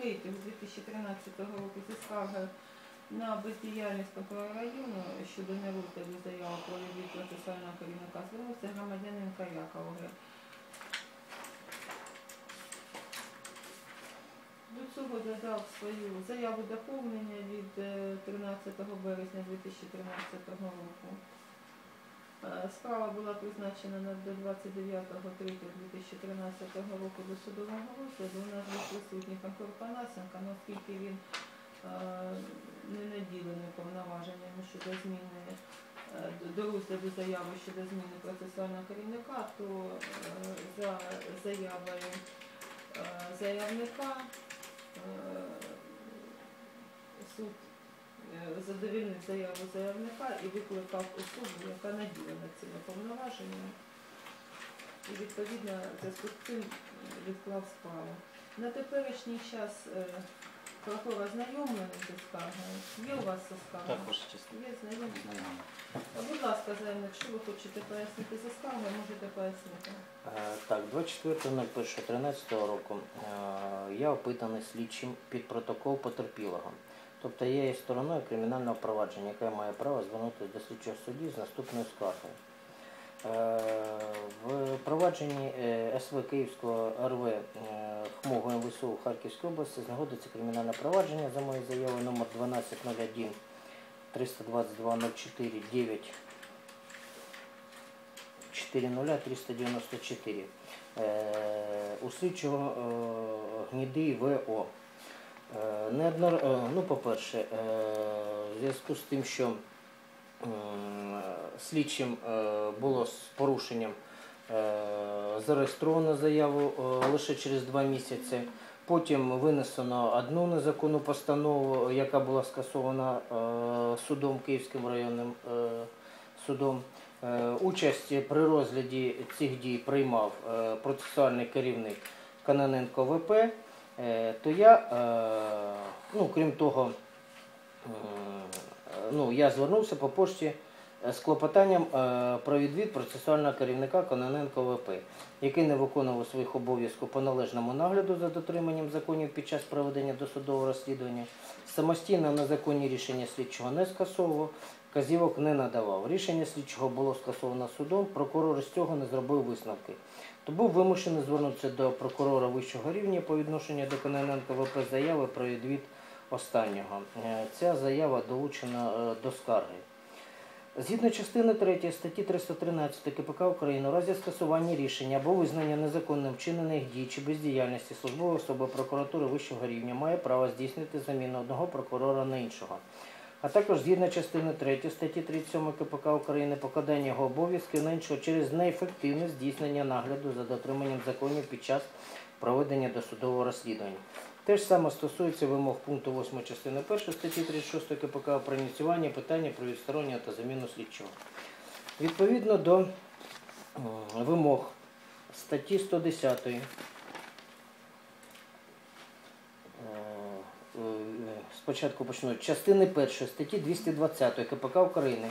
3-х з 2013 року зі скарги на бездіяльність прокурора району щодо нерозгляду заяви про відвід процесуального керівника звернувся громадянин Каяка Олег. До цього додав свою заяву доповнення від 13 березня 2013 року. Справа була призначена до 29.03.2013 року до судового розгляду. У нас був присутній прокурор Панасенко, наскільки він не наділений повноваженнями щодо зміни до розгляду заяви щодо зміни процесуального керівника, то за заявою заявника суд задовільнив заяву заявника і викликав особу, яка наділена цими повноваженнями, і відповідно зв'язку з цим відклав справу. На теперішній час прокурор ознайомлений зі скаргою. Є у вас скарга? Є, знайомі. Будь ласка, заявник, що ви хочете пояснити за скаргою, можете пояснити. Так, 24.01.13 року я опитаний слідчим під протокол потерпілого. Тобто я є стороною кримінального провадження, яке має право звернутися до слідчого судді з наступною скаргою. В провадженні СВ Київського РВ ХМОГу МВСУ Харківської області знаходиться кримінальне провадження за моєю заявою номер 1201-322-04-9-40-394 у слідчого Гніди В.О. Ну, по-перше, в зв'язку з тим, що слідчим було з порушенням зареєстровано заяву лише через 2 місяці. Потім винесено одну незаконну постанову, яка була скасована судом, Київським районним судом. Участь при розгляді цих дій приймав процесуальний керівник Кананенко ВП. То я, ну, крім того, ну, я звернувся по пошті з клопотанням про відвід процесуального керівника Кононенко ВП, який не виконував своїх обов'язків по належному нагляду за дотриманням законів під час проведення досудового розслідування, самостійно незаконні рішення слідчого не скасовував, вказівок не надавав. Рішення слідчого було скасовано судом, прокурор з цього не зробив висновки. То був вимушений звернутися до прокурора вищого рівня по відношенню до Кононенко ВП заяви про відвід останнього. Ця заява долучена до скарги. Згідно частини 3 статті 313 КПК України, у разі скасування рішення або визнання незаконним вчинених дій чи бездіяльності службової особи прокуратури вищого рівня має право здійснити заміну одного прокурора на іншого. А також згідно частини 3 статті 37 КПК України, покладання його обов'язків на іншого через неефективне здійснення нагляду за дотриманням законів під час проведення досудового розслідування. Те ж саме стосується вимог пункту 8 частини 1 статті 36 КПК про ініціювання питання про відсторонення та заміну слідчого. Відповідно до вимог статті 110 спочатку почну, частини 1 статті 220 КПК України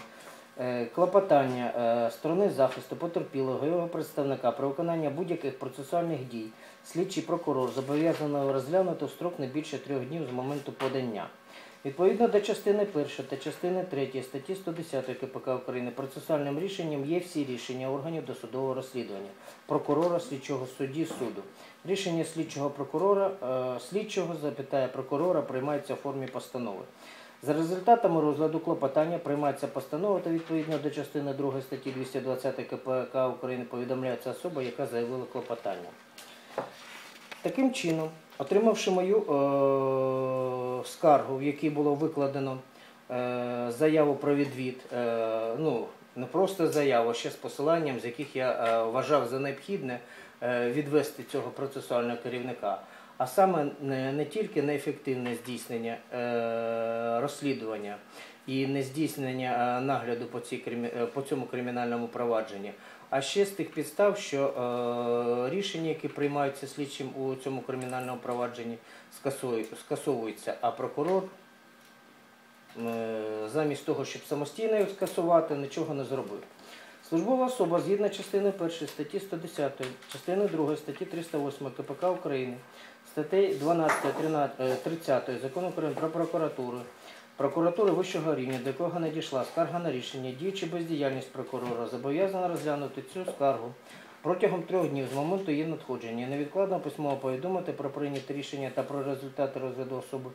клопотання сторони захисту потерпілого його представника про виконання будь-яких процесуальних дій слідчий прокурор зобов'язаний розглянути в строк не більше 3 днів з моменту подання. Відповідно до частини 1 та частини 3 статті 110 КПК України процесуальним рішенням є всі рішення органів досудового розслідування, прокурора, слідчого судді, суду. Рішення слідчого прокурора, прокурора приймається у формі постанови. За результатами розгляду клопотання приймається постанова та відповідно до частини 2 статті 220 КПК України повідомляється особа, яка заявила клопотання. Таким чином, отримавши мою скаргу, в якій було викладено заяву про відвід, ну, не просто заяву, а ще з посиланням, з яких я вважав за необхідне відвести цього процесуального керівника, а саме не тільки неефективне здійснення розслідування і не здійснення нагляду по цьому кримінальному провадженні, а ще з тих підстав, що рішення, які приймаються слідчим у цьому кримінальному провадженні, скасовуються, а прокурор замість того, щоб самостійно їх скасувати, нічого не зробив. Службова особа згідно частини 1 статті 110, частини 2 статті 308 КПК України статей 12-30 Закону України про прокуратури вищого рівня, до якого надійшла скарга на рішення, діючи бездіяльність прокурора, зобов'язана розглянути цю скаргу протягом 3 днів з моменту її надходження, невідкладно письмово повідомити про прийняте рішення та про результати розгляду особи,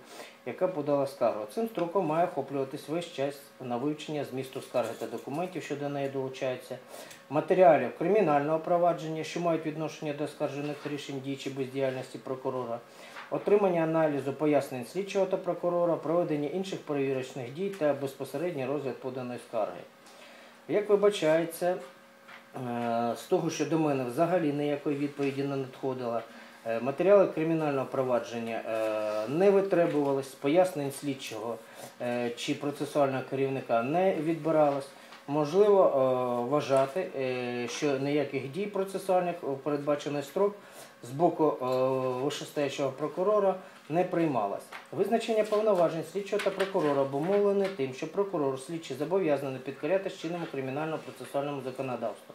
яка подала скаргу. Цим строком має охоплюватись весь час на вивчення змісту скарги та документів, що до неї долучаються, матеріалів кримінального провадження, що мають відношення до оскаржених рішень дій чи бездіяльності прокурора, отримання аналізу пояснень слідчого та прокурора, проведення інших перевірочних дій та безпосередній розгляд поданої скарги. Як вибачається, з того, що до мене взагалі ніякої відповіді не надходило, матеріали кримінального провадження не витребувались, пояснень слідчого чи процесуального керівника не відбиралось, можливо вважати, що ніяких дій процесуальних в передбачений строк з боку вищестоячого прокурора не приймалось. Визначення повноважень слідчого та прокурора обумовлене тим, що прокурор слідчий зобов'язаний підкорятися чинному кримінально-процесуальному законодавству.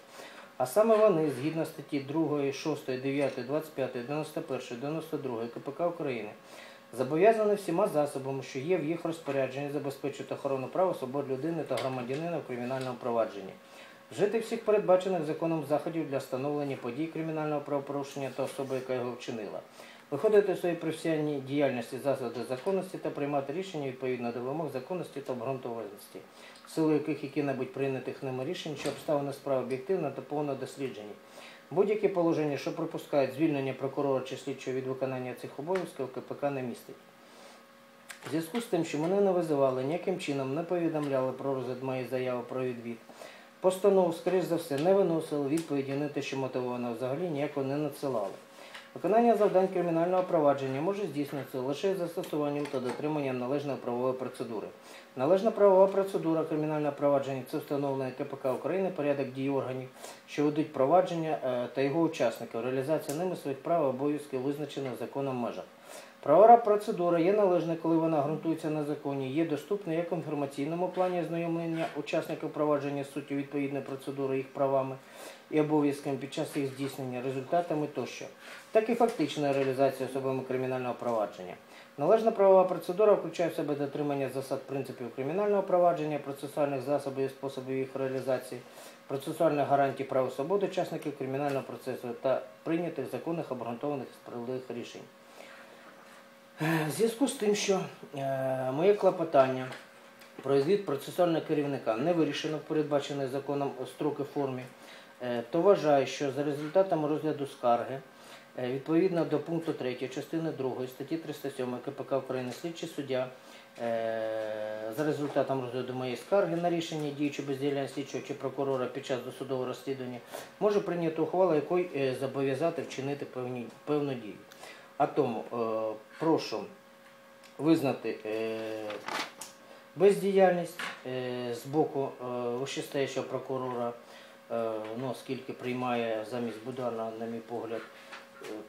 А саме вони, згідно статті 2, 6, 9, 25, 91, 92 КПК України, зобов'язані всіма засобами, що є в їх розпорядженні, забезпечити охорону прав, свобод людини та громадянина в кримінальному провадженні, вжити всіх передбачених законом заходів для встановлення подій кримінального правопорушення та особи, яка його вчинила, виходити у своїй професійній діяльності засади законності та приймати рішення відповідно до вимог законності та обґрунтованості, сили яких які-небудь прийнятих ними рішень, що обставини справи об'єктивно та повно досліджені. Будь-які положення, що пропускають звільнення прокурора чи слідчого від виконання цих обов'язків, КПК не містить. В зв'язку з тим, що мене не визивали, ніяким чином не повідомляли про розгляд моєї заяви про відвід, постанов, скоріш за все, не виносили, відповіді не те, що мотивовано, взагалі ніякого не надсилали. Виконання завдань кримінального провадження може здійснюватися лише застосуванням та дотриманням належної правової процедури. Належна правова процедура кримінального провадження – це встановлений КПК України порядок дій органів, що ведуть провадження та його учасників, реалізація ними своїх прав і обов'язків, визначених законом межах. Правова процедура є належна, коли вона ґрунтується на законі, є доступна як в інформаційному плані ознайомлення учасників провадження з суттю відповідної процедури, їх правами і обов'язками під час їх здійснення, результатами тощо, так і фактична реалізація особами кримінального провадження. Належна правова процедура включає в себе дотримання засад принципів кримінального провадження, процесуальних засобів і способів їх реалізації, процесуальних гарантій прав і свобод учасників кримінального процесу та прийнятих законних, обґрунтованих і справедливих рішень. В зв'язку з тим, що моє клопотання про звіт процесуального керівника не вирішено в передбачений законом строки формі, то вважаю, що за результатами розгляду скарги, відповідно до пункту 3 частини 2 статті 307 КПК України слідчий суддя, за результатом розгляду моєї скарги на рішення діючого бездіяльного слідчого чи прокурора під час досудового розслідування, може прийняти ухвалу, якою зобов'язати вчинити певну дію. А тому прошу визнати бездіяльність з боку вищестоячого прокурора, оскільки приймає замість Будана, на мій погляд,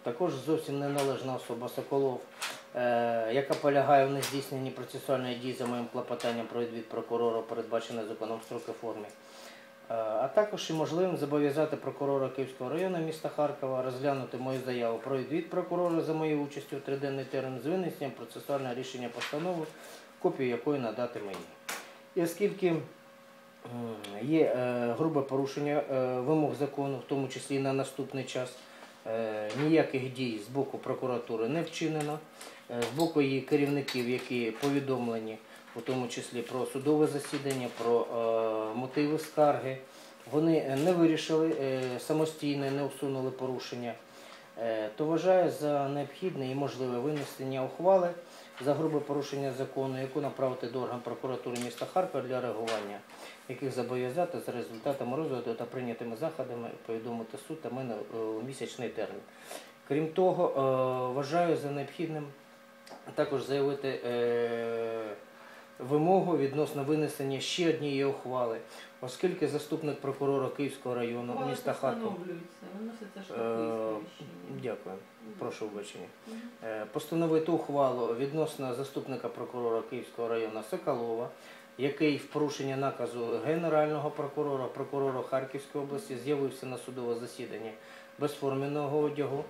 також зовсім неналежна особа Соколов, яка полягає в нездійсненні процесуальної дії за моїм клопотанням про відвід прокурора, передбаченої законом строки формі. А також і можливим зобов'язати прокурора Київського району міста Харкова розглянути мою заяву про відвід прокурора за моєю участю в 3-денний термін з винесенням процесуального рішення постанови, копію якої надати мені. І оскільки є грубе порушення вимог закону, в тому числі на наступний час, ніяких дій з боку прокуратури не вчинено, з боку її керівників, які повідомлені, у тому числі про судове засідання, про мотиви скарги. Вони не вирішили самостійно, не усунули порушення. То вважаю за необхідне і можливе винесення ухвали за грубе порушення закону, яку направити до органів прокуратури міста Харкова для реагування, яких зобов'язати за результатами розгляду та прийнятими заходами повідомити суд та мене у місячний термін. Крім того, вважаю за необхідним також заявити вимогу відносно винесення ще однієї ухвали, оскільки заступник прокурора Київського району міста Харкова постановити ухвалу відносно заступника прокурора Київського району Соколова, який в порушення наказу генерального прокурора, прокурора Харківської області, з'явився на судове засідання без форменого одягу,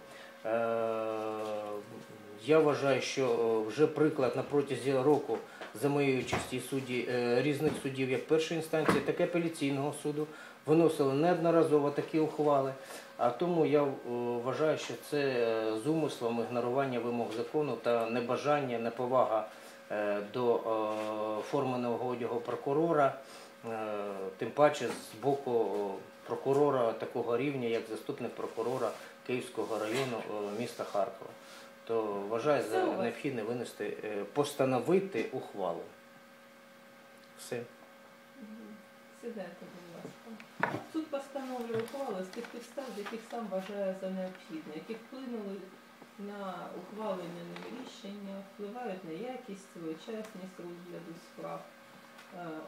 Я вважаю, що вже приклад на протязі року за моєю участі судді різних судів як першої інстанції, так і апеляційного суду виносили неодноразово такі ухвали. А тому я вважаю, що це з умислом ігнорування вимог закону та небажання, неповага до форменого одягу прокурора, тим паче з боку прокурора такого рівня, як заступник прокурора Київського району міста Харкова. То вважаю за необхідне винести, постановити ухвалу. Все. Сідайте, будь ласка. Суд постановлює ухвалу з тих підстав, яких сам вважає за необхідне, які вплинули на ухвалення рішення, впливають на якість, своєчасність розгляду справ,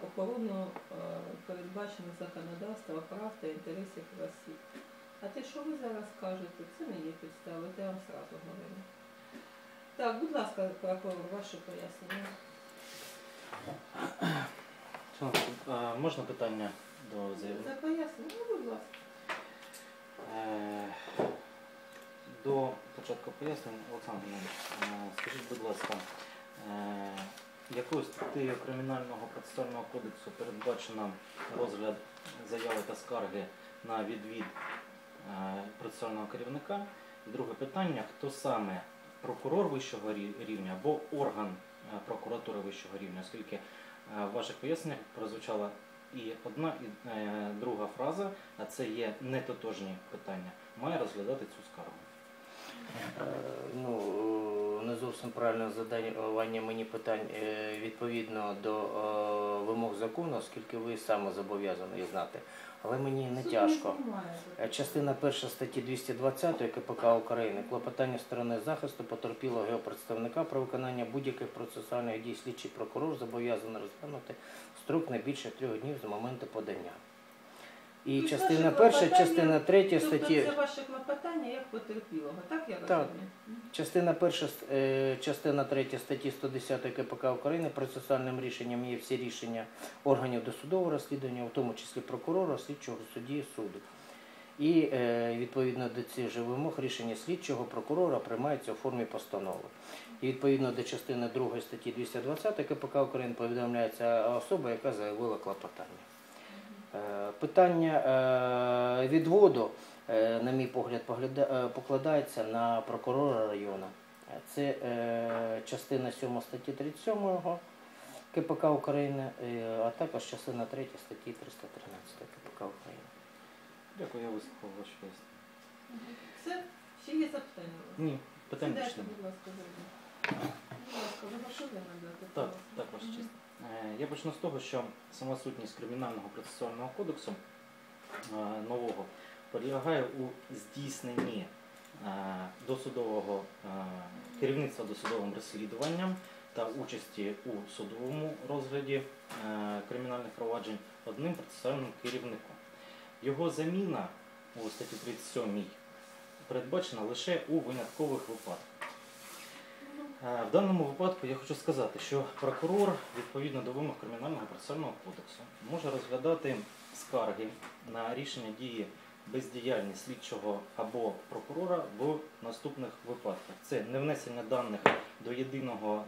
охорону передбачених законодавства, прав та інтересів осіб. А те, що ви зараз кажете, це не є підстави, я вам одразу говорю. Так, будь ласка, прокурор, ваше пояснення. Можна питання до заявника? За пояснення, будь ласка. До початку пояснень, Олександр Іванович, скажіть, будь ласка, якою статтею Кримінального процесуального кодексу передбачено розгляд заяви та скарги на відвід процесуального керівника? І друге питання, хто саме прокурор вищого рівня або орган прокуратури вищого рівня, оскільки в ваших поясненнях прозвучала і одна, і друга фраза, а це є нетотожні питання, має розглядати цю скаргу. Не зовсім правильне задавання мені питань відповідно до вимог закону, оскільки ви саме зобов'язані знати. Але мені не тяжко. Частина 1 статті 220 КПК України. Клопотання сторони захисту потерпілого його представника про виконання будь-яких процесуальних дій слідчий прокурор зобов'язаний розглянути строк не більше 3 днів з моменту подання. І тобто частина 1, частина 3 статті... Тобто це ваше клопотання як потерпілого, так я розумію? Частина 1, частина 3 статті 110 КПК України процесуальним рішенням є всі рішення органів досудового розслідування, в тому числі прокурора, слідчого, судді, суду. І відповідно до цих же вимог рішення слідчого прокурора приймається у формі постанови. І відповідно до частини 2 статті 220 КПК України повідомляється особа, яка заявила клопотання. Питання відводу, на мій погляд, покладається на прокурора району. Це частина 7 статті 37 КПК України, а також частина 3 статті 313 КПК України. Дякую, я вислухав ваші пояснення. Все? Ще є запитання? Ні, питання пішли. Сідайте, будь ласка, ви надати? Так, так, ваша честь. Я почну з того, що сама сутність Кримінального процесуального кодексу нового полягає у здійсненні керівництва досудовим розслідуванням та участі у судовому розгляді кримінальних проваджень одним процесуальним керівником. Його заміна у статті 37 передбачена лише у виняткових випадках. В даному випадку я хочу сказати, що прокурор, відповідно до вимог Кримінального процесуального кодексу, може розглядати скарги на рішення дії бездіяльні слідчого або прокурора в наступних випадках. Це невнесення даних до єдиного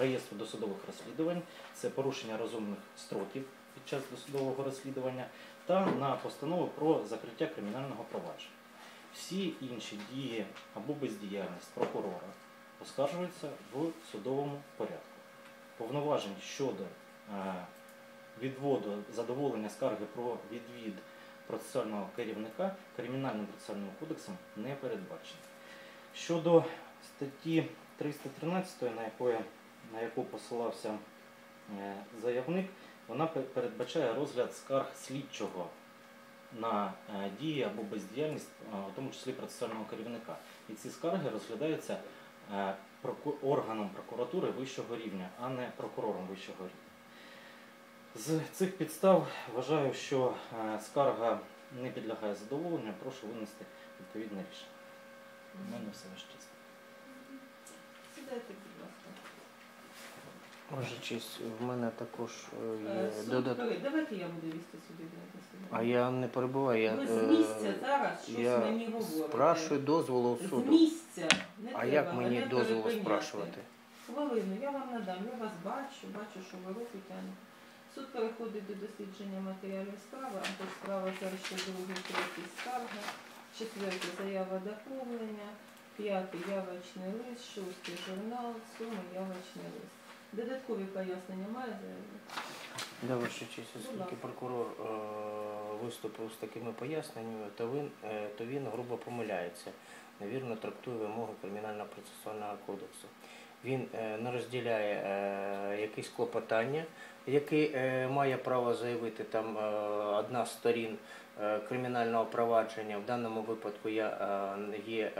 реєстру досудових розслідувань, це порушення розумних строків під час досудового розслідування та на постанову про закриття кримінального провадження. Всі інші дії або бездіяльність прокурора оскаржується в судовому порядку. Повноважень щодо відводу задоволення скарги про відвід процесуального керівника Кримінальним процесуальним кодексом не передбачено. Щодо статті 313, на яку посилався заявник, вона передбачає розгляд скарг слідчого на дії або бездіяльність, в тому числі процесуального керівника. І ці скарги розглядаються органом прокуратури вищого рівня, а не прокурором вищого рівня. З цих підстав вважаю, що скарга не підлягає задоволенню, прошу винести відповідне рішення. У мене все ваше чесно. Сідайте, будь ласка. Може, честь, в мене також є додаткові. Давайте я буду вести сюди. А я не перебуваю. Я, з місця зараз щось мені говорите. Спрашую дозволу у суду. З місця. Не а треба. Як мені дозволу спрашувати? Хвилину, я вам надам. Я вас бачу, що ви руки тянете. Суд переходить до дослідження матеріалів справи, або справа зараз ще другий, третій скарга, четвертий заява доповнення, п'ятий явочний лист, шостий журнал, сума явочний лист. Додаткові пояснення має заяву? Да, ваша честь, оскільки прокурор виступив з такими поясненнями, то він грубо помиляється, невірно трактує вимоги Кримінально-процесуального кодексу. Він не розділяє якісь клопотання, які має право заявити там одна з сторін кримінального провадження. В даному випадку я є,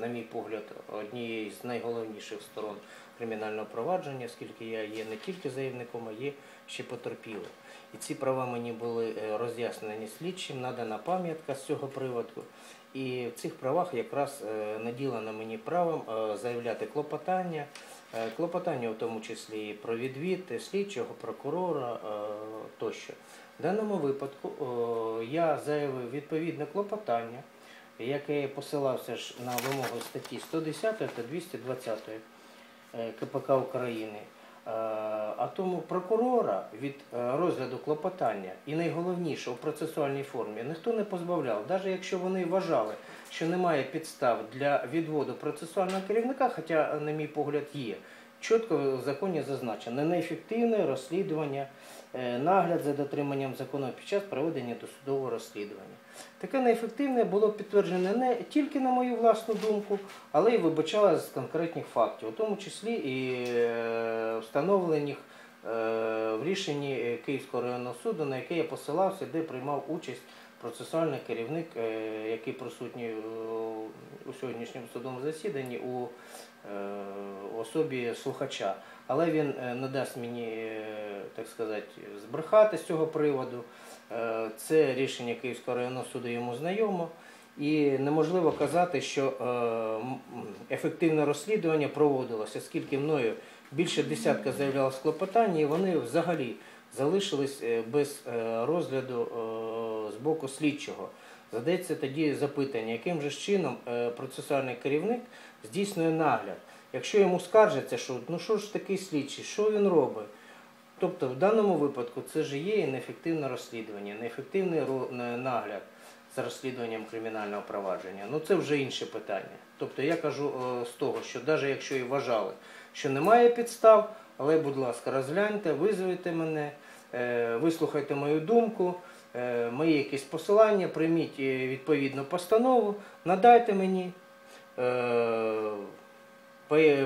на мій погляд, однією з найголовніших сторон кримінального провадження, оскільки я є не тільки заявником, а є ще потерпілим. І ці права мені були роз'яснені слідчим, надана пам'ятка з цього приводу. І в цих правах якраз наділено мені правом заявляти клопотання, в тому числі і про відвід слідчого, прокурора тощо. В даному випадку я заявив відповідне клопотання, яке посилався ж на вимогу статті 110 та 220 КПК України. А тому прокурора від розгляду клопотання і найголовніше у процесуальній формі ніхто не позбавляв, навіть якщо вони вважали, що немає підстав для відводу процесуального керівника, хоча, на мій погляд, є. Чітко в законі зазначено неефективне розслідування, нагляд за дотриманням закону під час проведення досудового розслідування. Таке неефективне було підтверджено не тільки на мою власну думку, але й вибачалося з конкретних фактів, у тому числі і встановлених в рішенні Київського районного суду, на яке я посилався, де приймав участь процесуальний керівник, який присутній у сьогоднішньому судовому засіданні у особі слухача. Але він не дасть мені, так сказати, збрехати з цього приводу. Це рішення Київського районного суду йому знайомо. І неможливо казати, що ефективне розслідування проводилося, оскільки мною більше десятка заявлялось клопотання, і вони взагалі залишились без розгляду з боку слідчого. Задається тоді запитання, яким же чином процесуальний керівник здійснює нагляд. Якщо йому скаржаться, що ну що ж такий слідчий, що він робить? Тобто в даному випадку це ж є і неефективне розслідування, неефективний нагляд за розслідуванням кримінального провадження. Ну це вже інше питання. Тобто я кажу з того, що навіть якщо і вважали, що немає підстав, але, будь ласка, розгляньте, визвайте мене, вислухайте мою думку, мої якісь посилання, прийміть відповідну постанову, надайте мені,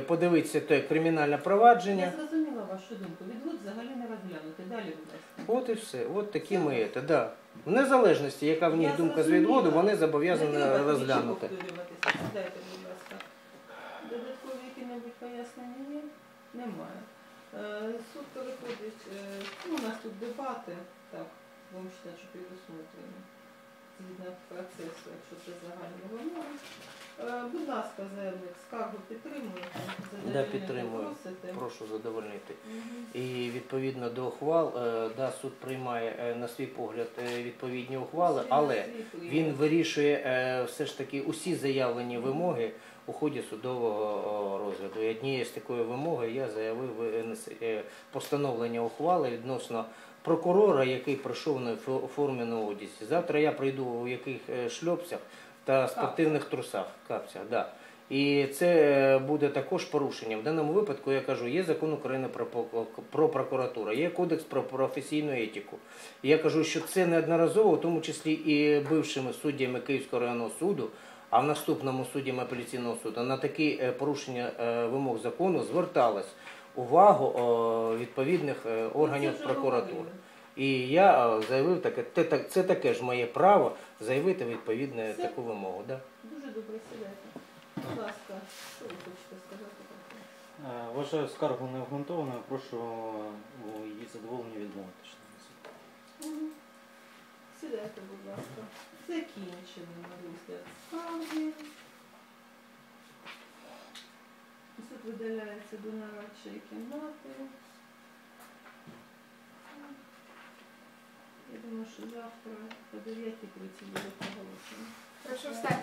подивіться те кримінальне провадження. Я зрозуміла вашу думку. Відвод взагалі не розглянути. Далі, будь ласка. От і все. От такі ми це, да. В незалежності, яка в них думка з відводу, вони зобов'язані розглянути. Дайте, будь ласка. Додаткові які-небудь пояснення є? Немає. Суд переходить, ну, у нас тут дебати, так, будемо вважати, що предусмотрено, згідно процесу, якщо це загальна вимога. Будь ласка, заявник, скаргу підтримуєте? Да, підтримую. Прошу задовольнити. Угу. І відповідно до ухвал, да, суд приймає на свій погляд відповідні ухвали, але він вирішує все ж таки усі заявлені вимоги у ході судового розгляду. І однією з такої вимоги я заявив постановлення ухвали відносно прокурора, який пройшов на формі на одязі. Завтра я прийду у яких шльопцях та спортивних трусах, капцях, да. І це буде також порушення. В даному випадку, я кажу, є закон України про прокуратуру, є кодекс про професійну етику. І я кажу, що це неодноразово, в тому числі і бившими суддями Київського районного суду, а в наступному судді апеляційного суду на такі порушення вимог закону зверталась увагу відповідних органів прокуратури. І я заявив таке, це таке ж моє право заявити відповідне таку вимогу. Да? Дуже добре, сідайте. Будь ласка, що ви хочете сказати? Вважаю скаргу необґрунтованою, прошу її задоволення відмовити. Сідайте, будь ласка. Закінчено розгляд скарги. видаляється до нарадчої кімнати. Я думаю, що завтра по 9:30 буде проголошено. Прошу встати.